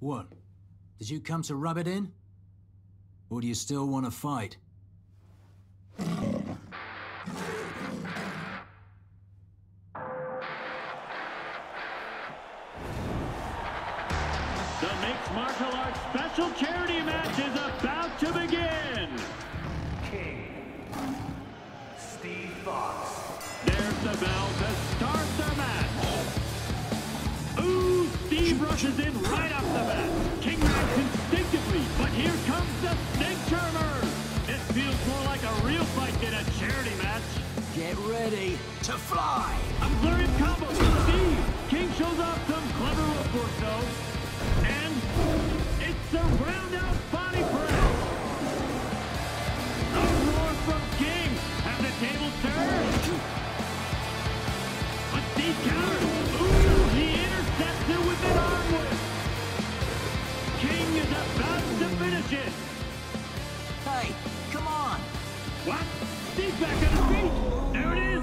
What? Did you come to rub it in? Or do you still want to fight? The Mixed Martial Arts Special Charity Match is about to begin! King, Steve Fox. There's the bell to start the match. Ooh, Steve rushes in right off the bat. King rides instinctively, but here comes the snake charmer. It feels more like a real fight than a charity match. Get ready to fly. A flurry of combo from Steve. King shows off some clever footwork though. And it's a round-out body press. A roar from King. Have the table turned. But Steve counters. Ooh, he intercepts it with an arm whip. King is about to finish it. Hey, come on. What? Steve's back on his feet. There it is.